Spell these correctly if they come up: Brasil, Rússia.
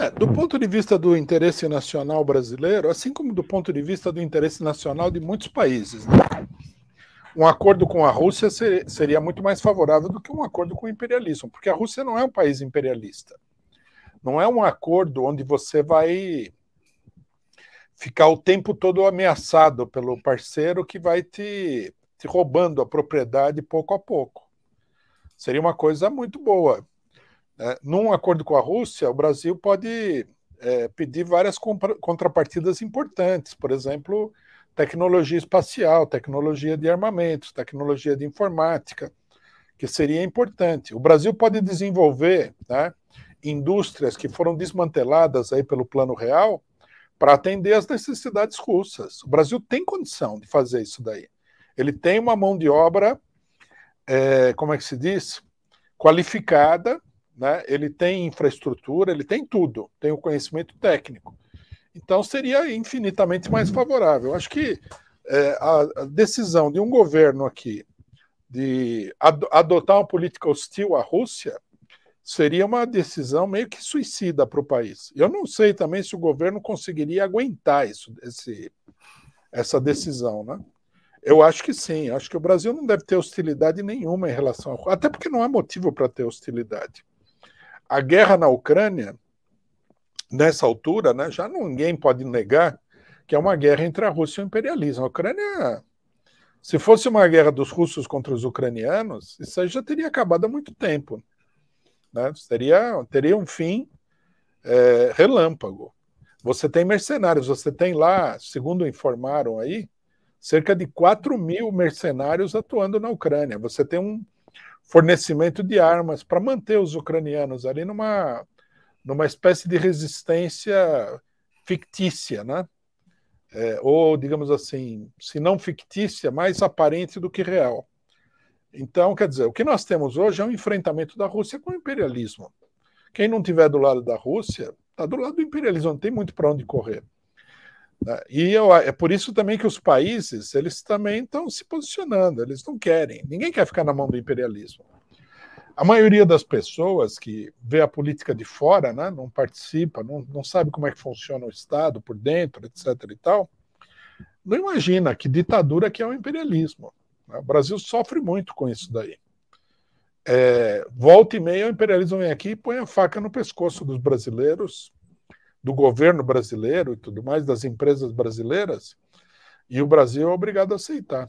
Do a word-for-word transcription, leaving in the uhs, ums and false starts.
É, do ponto de vista do interesse nacional brasileiro, assim como do ponto de vista do interesse nacional de muitos países, né? Um acordo com a Rússia ser, seria muito mais favorável do que um acordo com o imperialismo, porque a Rússia não é um país imperialista. Não é um acordo onde você vai ficar o tempo todo ameaçado pelo parceiro que vai te, te roubando a propriedade pouco a pouco. Seria uma coisa muito boa. É, num acordo com a Rússia, o Brasil pode é, pedir várias contrapartidas importantes, por exemplo, tecnologia espacial, tecnologia de armamentos, tecnologia de informática, que seria importante. O Brasil pode desenvolver, né, indústrias que foram desmanteladas aí pelo Plano Real para atender às necessidades russas. O Brasil tem condição de fazer isso daí. Ele tem uma mão de obra, é, como é que se diz, qualificada, né? Ele tem infraestrutura, ele tem tudo, tem o conhecimento técnico. Então seria infinitamente mais favorável. Acho que é, a decisão de um governo aqui de adotar uma política hostil à Rússia seria uma decisão meio que suicida para o país. Eu não sei também se o governo conseguiria aguentar isso, esse, essa decisão, né? Eu acho que sim, acho que o Brasil não deve ter hostilidade nenhuma em relação à Rússia, até porque não há motivo para ter hostilidade. A guerra na Ucrânia, nessa altura, né, já ninguém pode negar que é uma guerra entre a Rússia e o imperialismo. A Ucrânia, se fosse uma guerra dos russos contra os ucranianos, isso aí já teria acabado há muito tempo, né? Teria, teria um fim é, relâmpago. Você tem mercenários, você tem lá, segundo informaram aí, cerca de quatro mil mercenários atuando na Ucrânia. Você tem um fornecimento de armas para manter os ucranianos ali numa, numa espécie de resistência fictícia, né? É, ou, digamos assim, se não fictícia, mais aparente do que real. Então, quer dizer, o que nós temos hoje é um enfrentamento da Rússia com o imperialismo. Quem não estiver do lado da Rússia está do lado do imperialismo, não tem muito para onde correr. E eu, é por isso também que os países, eles também estão se posicionando, eles não querem, ninguém quer ficar na mão do imperialismo. A maioria das pessoas que vê a política de fora, né, não participa, não, não sabe como é que funciona o Estado por dentro, etc e tal, não imagina que ditadura que é o imperialismo. O Brasil sofre muito com isso daí. É, volta e meia o imperialismo vem aqui e põe a faca no pescoço dos brasileiros, do governo brasileiro e tudo mais, das empresas brasileiras, e o Brasil é obrigado a aceitar.